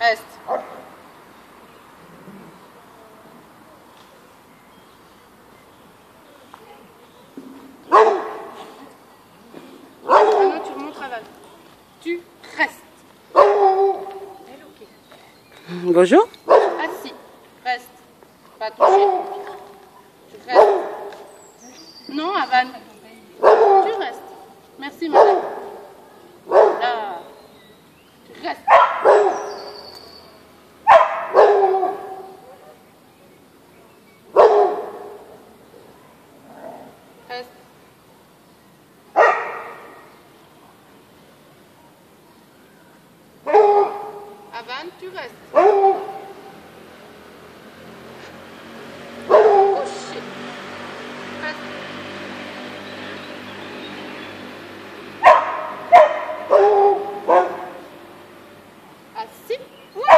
Est. Maintenant, tu remontes Havane. Tu restes. Okay. Bonjour. Assis. Reste. Pas touché. Tu restes. Non, Havane. Tu restes. Merci, madame. Là. Tu restes. Reste. Havane, tu restes. Couché. Reste. Assis. Oui.